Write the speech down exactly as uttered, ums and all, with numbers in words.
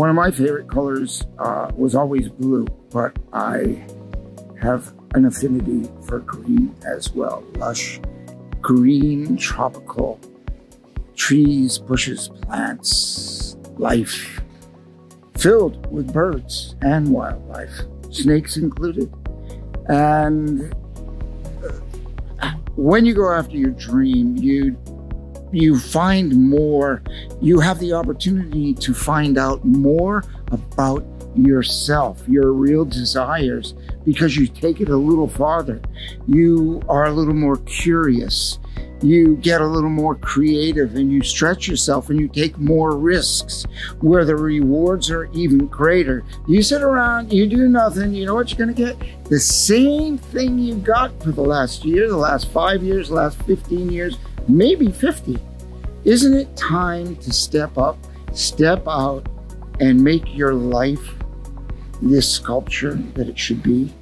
one of my favorite colors uh, was always blue, but I have an affinity for green as well. Lush, green, tropical, trees, bushes, plants, life, filled with birds and wildlife, snakes included. And when you go after your dream, you you find more, you have the opportunity to find out more about yourself, your real desires, because you take it a little farther. You are a little more curious. You get a little more creative and you stretch yourself and you take more risks where the rewards are even greater. You sit around, you do nothing, you know what you're gonna get? The same thing you got for the last year, the last five years, the last fifteen years, maybe fifty. Isn't it time to step up, step out, and make your life this sculpture that it should be?